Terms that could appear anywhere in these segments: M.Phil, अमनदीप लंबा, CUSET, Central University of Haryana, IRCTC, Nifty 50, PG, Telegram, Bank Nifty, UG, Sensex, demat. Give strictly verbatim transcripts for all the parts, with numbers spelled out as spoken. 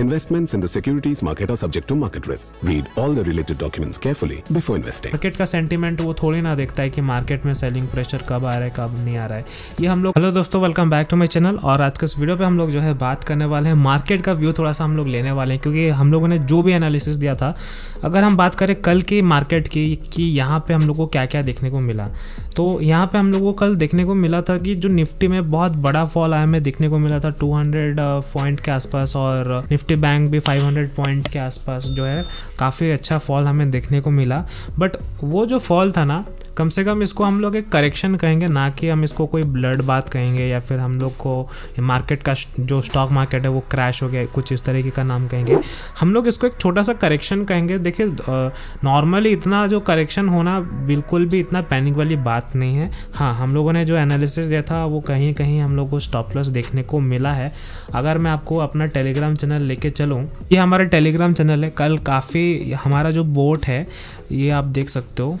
Investments in the securities market are subject to market risks. Read all the related documents carefully before investing. Market का sentiment वो थोड़ी ना देखता है कि मार्केट में सेलिंग प्रेशर कब आ रहा है कब नहीं आ रहा है। ये हम लोग हेलो दोस्तों, welcome back to my channel. और आज के इस वीडियो पे हम लोग जो है बात करने वाले हैं, मार्केट का व्यू थोड़ा सा हम लोग लेने वाले हैं, क्योंकि हम लोगों ने जो भी एनालिसिस दिया था, अगर हम बात करें कल की मार्केट की कि यहाँ पे हम लोग को क्या क्या देखने को मिला, तो यहाँ पे हम लोग को कल देखने को मिला था कि जो निफ्टी में बहुत बड़ा फॉल आया हमें देखने को मिला था दो सौ पॉइंट के आसपास, और निफ्टी बैंक भी पाँच सौ पॉइंट के आसपास जो है काफ़ी अच्छा फॉल हमें देखने को मिला। बट वो जो फॉल था ना, कम से कम इसको हम लोग एक करेक्शन कहेंगे, ना कि हम इसको कोई ब्लड बात कहेंगे या फिर हम लोग को मार्केट का जो स्टॉक मार्केट है वो क्रैश हो गया कुछ इस तरीके का नाम कहेंगे। हम लोग इसको एक छोटा सा करेक्शन कहेंगे। देखिए नॉर्मली इतना जो करेक्शन होना बिल्कुल भी इतना पैनिक वाली बात नहीं है। हाँ, हम लोगों ने जो एनालिसिस दिया था वो कहीं कहीं हम लोग को स्टॉप लॉस देखने को मिला है। अगर मैं आपको अपना टेलीग्राम चैनल लेके चलूँ, ये हमारा टेलीग्राम चैनल है, कल काफ़ी हमारा जो बोट है ये आप देख सकते हो,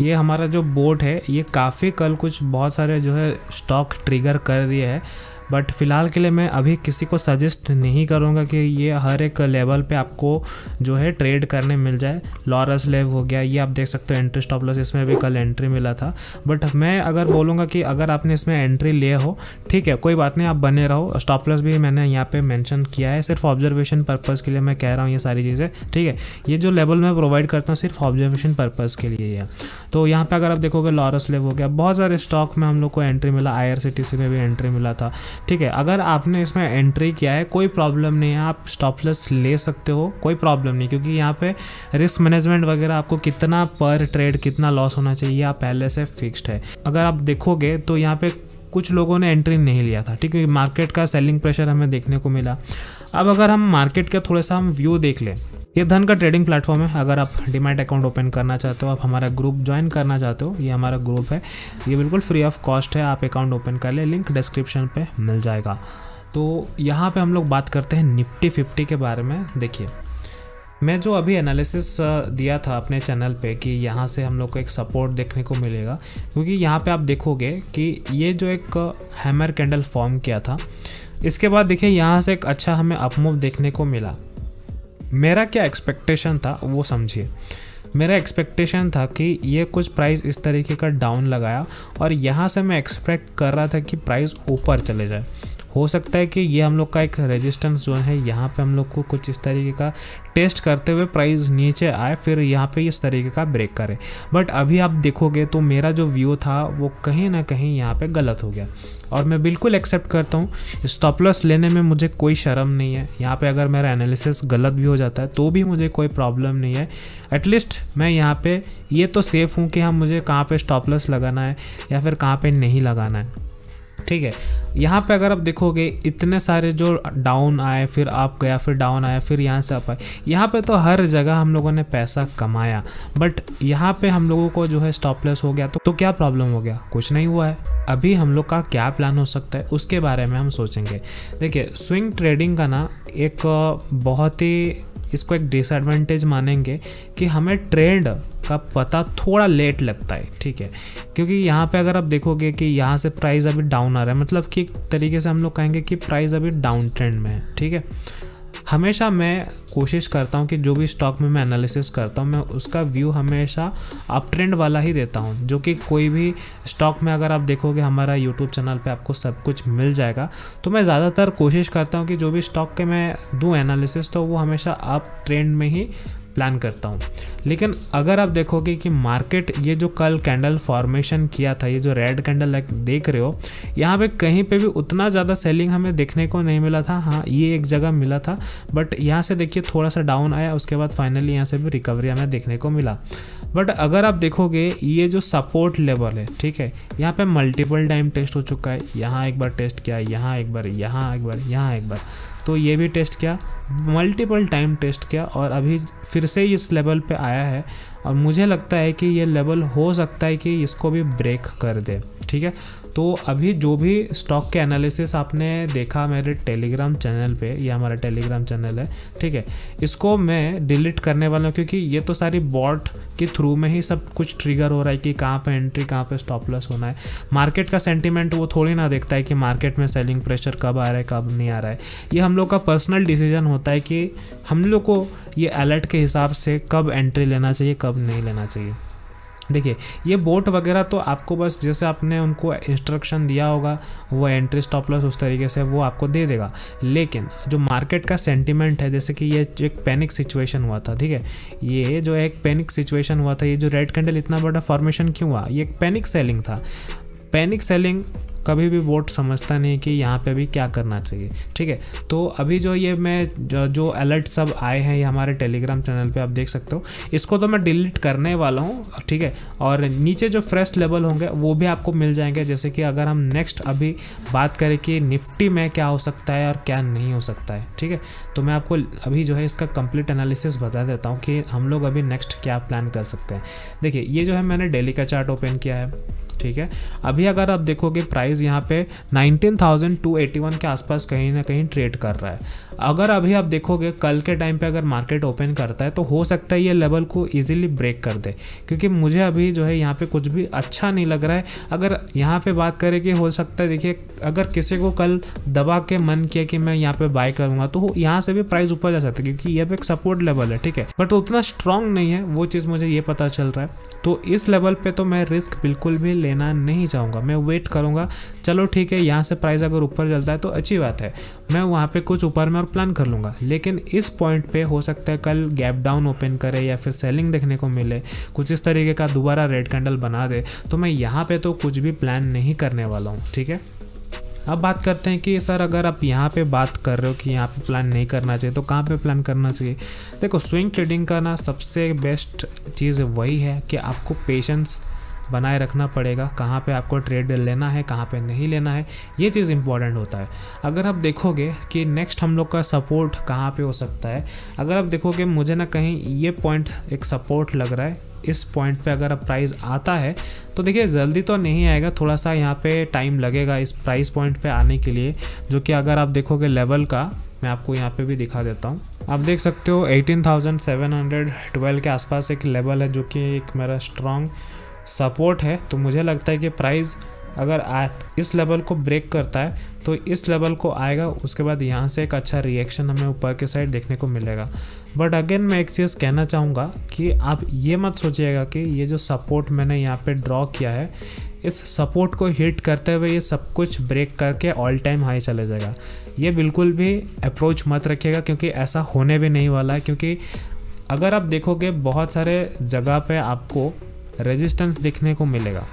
ये हमारा जो बोर्ड है ये काफ़ी कल कुछ बहुत सारे जो है स्टॉक ट्रिगर कर दिए हैं। बट फिलहाल के लिए मैं अभी किसी को सजेस्ट नहीं करूँगा कि ये हर एक लेवल पे आपको जो है ट्रेड करने मिल जाए। लॉरस लेव हो गया, ये आप देख सकते हो एंट्री स्टॉप लॉस, इसमें भी कल एंट्री मिला था। बट मैं अगर बोलूँगा कि अगर आपने इसमें एंट्री लिए हो, ठीक है कोई बात नहीं, आप बने रहो। स्टॉप लॉस भी मैंने यहाँ पर मैंशन किया है, सिर्फ ऑब्जर्वेशन पर्पज़ के लिए मैं कह रहा हूँ ये सारी चीज़ें, ठीक है। ये जो लेवल मैं प्रोवाइड करता हूँ सिर्फ ऑब्जर्वेशन पर्पज़ के लिए है। तो यहाँ पर अगर आप देखोगे लॉरस लेव हो गया, बहुत सारे स्टॉक में हम लोग को एंट्री मिला, I R C T C में भी एंट्री मिला था, ठीक है। अगर आपने इसमें एंट्री किया है कोई प्रॉब्लम नहीं है, आप स्टॉप लॉस ले सकते हो, कोई प्रॉब्लम नहीं, क्योंकि यहाँ पे रिस्क मैनेजमेंट वगैरह आपको कितना पर ट्रेड कितना लॉस होना चाहिए आप पहले से फिक्स्ड है। अगर आप देखोगे तो यहाँ पे कुछ लोगों ने एंट्री नहीं लिया था, ठीक है, मार्केट का सेलिंग प्रेशर हमें देखने को मिला। अब अगर हम मार्केट का थोड़ा सा हम व्यू देख लें, ये धन का ट्रेडिंग प्लेटफॉर्म है। अगर आप डीमैट अकाउंट ओपन करना चाहते हो, आप हमारा ग्रुप ज्वाइन करना चाहते हो, ये हमारा ग्रुप है, ये बिल्कुल फ्री ऑफ कॉस्ट है, आप अकाउंट ओपन कर ले, लिंक डिस्क्रिप्शन पे मिल जाएगा। तो यहाँ पे हम लोग बात करते हैं निफ्टी फिफ्टी के बारे में। देखिए मैं जो अभी एनालिसिस दिया था अपने चैनल पे कि यहाँ से हम लोग को एक सपोर्ट देखने को मिलेगा, क्योंकि यहाँ पे आप देखोगे कि ये जो एक हैमर कैंडल फॉर्म किया था, इसके बाद देखिए यहाँ से एक अच्छा हमें अपमूव देखने को मिला। मेरा क्या एक्सपेक्टेशन था वो समझिए, मेरा एक्सपेक्टेशन था कि ये कुछ प्राइस इस तरीके का डाउन लगाया, और यहाँ से मैं एक्सपेक्ट कर रहा था कि प्राइस ऊपर चले जाए। हो सकता है कि ये हम लोग का एक रेजिस्टेंस जोन है, यहाँ पे हम लोग को कुछ इस तरीके का टेस्ट करते हुए प्राइस नीचे आए, फिर यहाँ पे इस तरीके का ब्रेक करे। बट अभी आप देखोगे तो मेरा जो व्यू था वो कहीं ना कहीं यहाँ पे गलत हो गया, और मैं बिल्कुल एक्सेप्ट करता हूँ, स्टॉप लॉस लेने में मुझे कोई शर्म नहीं है। यहाँ पे अगर मेरा एनालिसिस गलत भी हो जाता है तो भी मुझे कोई प्रॉब्लम नहीं है, एटलीस्ट मैं यहाँ पे ये तो सेफ़ हूँ कि हाँ मुझे कहाँ पे स्टॉप लॉस लगाना है या फिर कहाँ पे नहीं लगाना है, ठीक है। यहाँ पे अगर आप देखोगे इतने सारे जो डाउन आए, फिर आप गया, फिर डाउन आया, फिर यहाँ से आप आए, यहाँ पे तो हर जगह हम लोगों ने पैसा कमाया। बट यहाँ पे हम लोगों को जो है स्टॉप लॉस हो गया, तो, तो क्या प्रॉब्लम हो गया, कुछ नहीं हुआ है। अभी हम लोग का क्या प्लान हो सकता है उसके बारे में हम सोचेंगे। देखिए स्विंग ट्रेडिंग का ना एक बहुत ही, इसको एक डिसएडवांटेज मानेंगे कि हमें ट्रेंड का पता थोड़ा लेट लगता है, ठीक है, क्योंकि यहाँ पे अगर आप देखोगे कि यहाँ से प्राइस अभी डाउन आ रहा है, मतलब कि एक तरीके से हम लोग कहेंगे कि प्राइस अभी डाउन ट्रेंड में है, ठीक है। हमेशा मैं कोशिश करता हूँ कि जो भी स्टॉक में मैं एनालिसिस करता हूँ मैं उसका व्यू हमेशा अप ट्रेंड वाला ही देता हूँ, जो कि कोई भी स्टॉक में अगर आप देखोगे हमारा यूट्यूब चैनल पे आपको सब कुछ मिल जाएगा। तो मैं ज़्यादातर कोशिश करता हूँ कि जो भी स्टॉक के मैं दूँ एनालिसिस तो वो हमेशा अप ट्रेंड में ही प्लान करता हूँ। लेकिन अगर आप देखोगे कि मार्केट ये जो कल कैंडल फॉर्मेशन किया था, ये जो रेड कैंडल देख रहे हो, यहाँ पे कहीं पे भी उतना ज़्यादा सेलिंग हमें देखने को नहीं मिला था। हाँ ये एक जगह मिला था, बट यहाँ से देखिए थोड़ा सा डाउन आया, उसके बाद फाइनली यहाँ से भी रिकवरी हमें देखने को मिला। बट अगर आप देखोगे ये जो सपोर्ट लेवल है, ठीक है, यहाँ पर मल्टीपल टाइम टेस्ट हो चुका है, यहाँ एक बार टेस्ट किया, यहाँ एक बार, यहाँ एक बार, यहाँ एक बार, तो ये भी टेस्ट किया, मल्टीपल टाइम टेस्ट किया, और अभी फिर से इस लेवल पे आया है। और मुझे लगता है कि ये लेवल हो सकता है कि इसको भी ब्रेक कर दे, ठीक है। तो अभी जो भी स्टॉक के एनालिसिस आपने देखा मेरे टेलीग्राम चैनल पे, ये हमारा टेलीग्राम चैनल है ठीक है, इसको मैं डिलीट करने वाला हूँ क्योंकि ये तो सारी बॉट के थ्रू में ही सब कुछ ट्रिगर हो रहा है कि कहाँ पे एंट्री कहाँ पे स्टॉप लॉस होना है। मार्केट का सेंटिमेंट वो थोड़ी ना देखता है कि मार्केट में सेलिंग प्रेशर कब आ रहा है कब नहीं आ रहा है, ये हम लोग का पर्सनल डिसीजन होता है कि हम लोग को ये अलर्ट के हिसाब से कब एंट्री लेना चाहिए कब नहीं लेना चाहिए। देखिए ये बोट वगैरह तो आपको बस जैसे आपने उनको इंस्ट्रक्शन दिया होगा वो एंट्री स्टॉप लॉस उस तरीके से वो आपको दे देगा, लेकिन जो मार्केट का सेंटिमेंट है जैसे कि ये एक पैनिक सिचुएशन हुआ था ठीक है, ये जो एक पैनिक सिचुएशन हुआ था, ये जो रेड कैंडल इतना बड़ा फॉर्मेशन क्यों हुआ, ये एक पैनिक सेलिंग था। पैनिक सेलिंग कभी भी बोट समझता नहीं कि यहाँ पे भी क्या करना चाहिए ठीक है। तो अभी जो ये मैं जो, जो अलर्ट सब आए हैं ये हमारे टेलीग्राम चैनल पे आप देख सकते हो, इसको तो मैं डिलीट करने वाला हूँ ठीक है। और नीचे जो फ्रेश लेवल होंगे वो भी आपको मिल जाएंगे, जैसे कि अगर हम नेक्स्ट अभी बात करें कि निफ्टी में क्या हो सकता है और क्या नहीं हो सकता है ठीक है, तो मैं आपको अभी जो है इसका कंप्लीट एनालिसिस बता देता हूँ कि हम लोग अभी नेक्स्ट क्या प्लान कर सकते हैं। देखिए ये जो है मैंने डेली का चार्ट ओपन किया है ठीक है, अभी अगर आप देखोगे प्राइस यहाँ पे nineteen thousand two eighty one के आसपास कहीं ना कहीं ट्रेड कर रहा है। अगर अभी आप देखोगे कल के टाइम पे अगर मार्केट ओपन करता है तो हो सकता है ये लेवल को इजीली ब्रेक कर दे, क्योंकि मुझे अभी जो है यहाँ पे कुछ भी अच्छा नहीं लग रहा है। अगर यहाँ पे बात करें कि हो सकता है, देखिए अगर किसी को कल दबा के मन किया कि मैं यहाँ पर बाय करूँगा तो यहाँ से भी प्राइस ऊपर जा सकता है क्योंकि यह एक सपोर्ट लेवल है ठीक है, बट उतना स्ट्रांग नहीं है वो चीज़ मुझे ये पता चल रहा है। तो इस लेवल पर तो मैं रिस्क बिल्कुल भी लेना नहीं चाहूँगा, मैं वेट करूँगा। चलो ठीक है, यहाँ से प्राइस अगर ऊपर चलता है तो अच्छी बात है, मैं वहाँ पे कुछ ऊपर में और प्लान कर लूँगा, लेकिन इस पॉइंट पे हो सकता है कल गैप डाउन ओपन करे या फिर सेलिंग देखने को मिले, कुछ इस तरीके का दोबारा रेड कैंडल बना दे, तो मैं यहाँ पे तो कुछ भी प्लान नहीं करने वाला हूँ ठीक है। अब बात करते हैं कि सर अगर आप यहाँ पे बात कर रहे हो कि यहाँ पे प्लान नहीं करना चाहिए तो कहाँ पे प्लान करना चाहिए। देखो स्विंग ट्रेडिंग करना सबसे बेस्ट चीज़ वही है कि आपको पेशेंस बनाए रखना पड़ेगा, कहाँ पे आपको ट्रेड लेना है कहाँ पे नहीं लेना है, ये चीज़ इंपॉर्टेंट होता है। अगर आप देखोगे कि नेक्स्ट हम लोग का सपोर्ट कहाँ पे हो सकता है, अगर आप देखोगे मुझे ना कहीं ये पॉइंट एक सपोर्ट लग रहा है, इस पॉइंट पे अगर अब प्राइस आता है तो देखिए जल्दी तो नहीं आएगा, थोड़ा सा यहाँ पे टाइम लगेगा इस प्राइस पॉइंट पे आने के लिए, जो कि अगर आप देखोगे लेवल का मैं आपको यहाँ पे भी दिखा देता हूँ, आप देख सकते हो eighteen thousand seven hundred twelve के आसपास एक लेवल है जो कि एक मेरा स्ट्रॉन्ग सपोर्ट है। तो मुझे लगता है कि प्राइस अगर आ, इस लेवल को ब्रेक करता है तो इस लेवल को आएगा, उसके बाद यहाँ से एक अच्छा रिएक्शन हमें ऊपर के साइड देखने को मिलेगा। बट अगेन मैं एक चीज़ कहना चाहूँगा कि आप ये मत सोचिएगा कि ये जो सपोर्ट मैंने यहाँ पे ड्रॉ किया है इस सपोर्ट को हिट करते हुए ये सब कुछ ब्रेक करके ऑल टाइम हाई चले जाएगा, ये बिल्कुल भी अप्रोच मत रखिएगा क्योंकि ऐसा होने भी नहीं वाला है। क्योंकि अगर आप देखोगे बहुत सारे जगह पर आपको रेजिस्टेंस देखने को मिलेगा,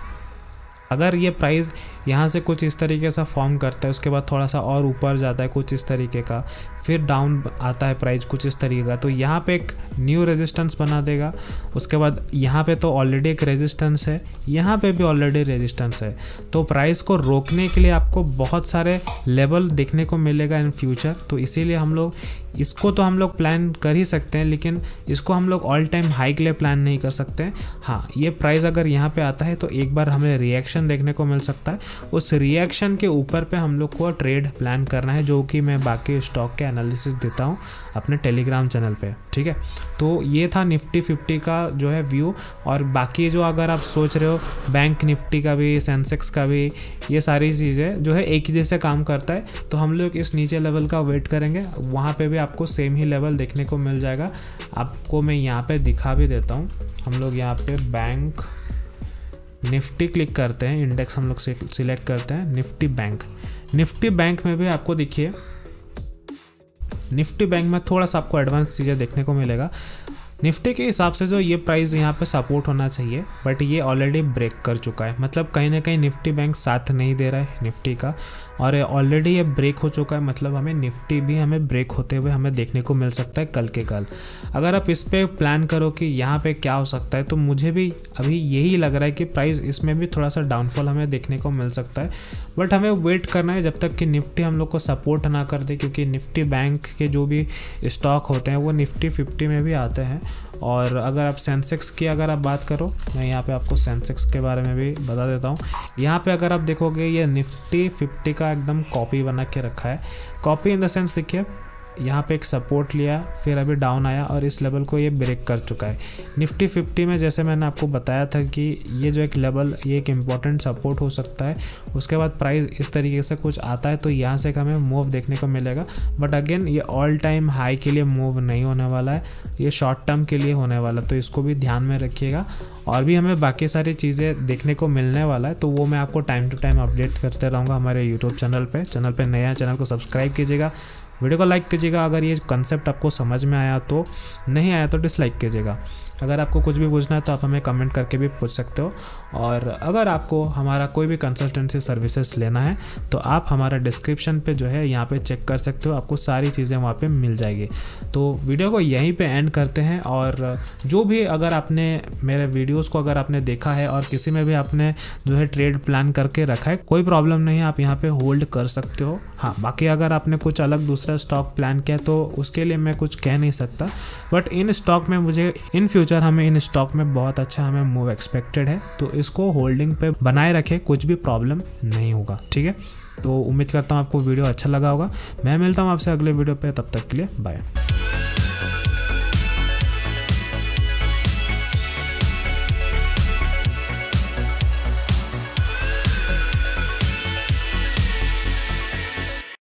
अगर ये प्राइस यहाँ से कुछ इस तरीके से फॉर्म करता है उसके बाद थोड़ा सा और ऊपर जाता है कुछ इस तरीके का, फिर डाउन आता है प्राइस कुछ इस तरीके का, तो यहाँ पे एक न्यू रेजिस्टेंस बना देगा। उसके बाद यहाँ पे तो ऑलरेडी एक रेजिस्टेंस है, यहाँ पे भी ऑलरेडी रेजिस्टेंस है, तो प्राइस को रोकने के लिए आपको बहुत सारे लेवल देखने को मिलेगा इन फ्यूचर। तो इसीलिए हम लोग इसको तो हम लोग प्लान कर ही सकते हैं, लेकिन इसको हम लोग ऑल टाइम हाई के लिए प्लान नहीं कर सकते हैं। हाँ, ये प्राइस अगर यहाँ पे आता है तो एक बार हमें रिएक्शन देखने को मिल सकता है, उस रिएक्शन के ऊपर पे हम लोग को ट्रेड प्लान करना है, जो कि मैं बाकी स्टॉक के एनालिसिस देता हूँ अपने टेलीग्राम चैनल पे ठीक है। तो ये था निफ्टी फिफ्टी का जो है व्यू, और बाकी जो अगर आप सोच रहे हो बैंक निफ्टी का भी सेंसेक्स का भी ये सारी चीज़ें जो है एक ही जैसे काम करता है, तो हम लोग इस नीचे लेवल का वेट करेंगे, वहाँ पर भी आपको सेम ही लेवल देखने को मिल जाएगा। आपको मैं यहाँ पे दिखा भी देता हूँ, हम लोग यहाँ पे बैंक निफ्टी क्लिक करते हैं, इंडेक्स हम लोग सिलेक्ट करते हैं निफ्टी बैंक। निफ्टी बैंक में भी आपको देखिए, निफ्टी बैंक में थोड़ा सा आपको एडवांस चीज़ें देखने को मिलेगा। निफ्टी के हिसाब से जो ये प्राइस यहाँ पे सपोर्ट होना चाहिए, बट ये ऑलरेडी ब्रेक कर चुका है, मतलब कहीं ना कहीं निफ्टी बैंक साथ नहीं दे रहा है निफ्टी का, और ऑलरेडी ये ब्रेक हो चुका है, मतलब हमें निफ्टी भी हमें ब्रेक होते हुए हमें देखने को मिल सकता है कल के कल। अगर आप इस पर प्लान करो कि यहाँ पे क्या हो सकता है, तो मुझे भी अभी यही लग रहा है कि प्राइस इसमें भी थोड़ा सा डाउनफॉल हमें देखने को मिल सकता है, बट हमें वेट करना है जब तक कि निफ्टी हम लोग को सपोर्ट ना कर दे, क्योंकि निफ्टी बैंक के जो भी स्टॉक होते हैं वो निफ्टी फिफ्टी में भी आते हैं। और अगर आप सेंसेक्स की अगर आप बात करो, मैं यहाँ पे आपको सेंसेक्स के बारे में भी बता देता हूँ। यहाँ पे अगर आप देखोगे ये निफ्टी फिफ्टी का एकदम कॉपी बना के रखा है। कॉपी इन द सेंस देखिए, यहाँ पे एक सपोर्ट लिया, फिर अभी डाउन आया और इस लेवल को ये ब्रेक कर चुका है। निफ्टी फिफ्टी में जैसे मैंने आपको बताया था कि ये जो एक लेवल, ये एक इम्पॉर्टेंट सपोर्ट हो सकता है, उसके बाद प्राइस इस तरीके से कुछ आता है तो यहाँ से हमें मूव देखने को मिलेगा। बट अगेन ये ऑल टाइम हाई के लिए मूव नहीं होने वाला है, ये शॉर्ट टर्म के लिए होने वाला, तो इसको भी ध्यान में रखिएगा। और भी हमें बाकी सारी चीज़ें देखने को मिलने वाला है, तो वो मैं आपको टाइम टू टाइम अपडेट करते रहूँगा हमारे यूट्यूब चैनल पर। चैनल पर नया चैनल को सब्सक्राइब कीजिएगा, वीडियो को लाइक कीजिएगा अगर ये कंसेप्ट आपको समझ में आया तो, नहीं आया तो डिसलाइक कीजिएगा। अगर आपको कुछ भी पूछना है तो आप हमें कमेंट करके भी पूछ सकते हो। और अगर आपको हमारा कोई भी कंसल्टेंसी सर्विसेज लेना है तो आप हमारा डिस्क्रिप्शन पे जो है यहाँ पे चेक कर सकते हो, आपको सारी चीज़ें वहाँ पे मिल जाएगी। तो वीडियो को यहीं पे एंड करते हैं। और जो भी अगर आपने मेरे वीडियोज़ को अगर आपने देखा है और किसी में भी आपने जो है ट्रेड प्लान करके रखा है, कोई प्रॉब्लम नहीं है, आप यहाँ पर होल्ड कर सकते हो। हाँ, बाकी अगर आपने कुछ अलग दूसरा स्टॉक प्लान किया तो उसके लिए मैं कुछ कह नहीं सकता, बट इन स्टॉक में मुझे इन फ्यूचर हमें इन स्टॉक में बहुत अच्छा हमें मूव एक्सपेक्टेड है, तो इसको होल्डिंग पे बनाए रखें, कुछ भी प्रॉब्लम नहीं होगा। ठीक है, तो उम्मीद करता हूँ आपको वीडियो अच्छा लगा होगा। मैं मिलता हूँ आपसे अगले वीडियो पे, तब तक के लिए बाय।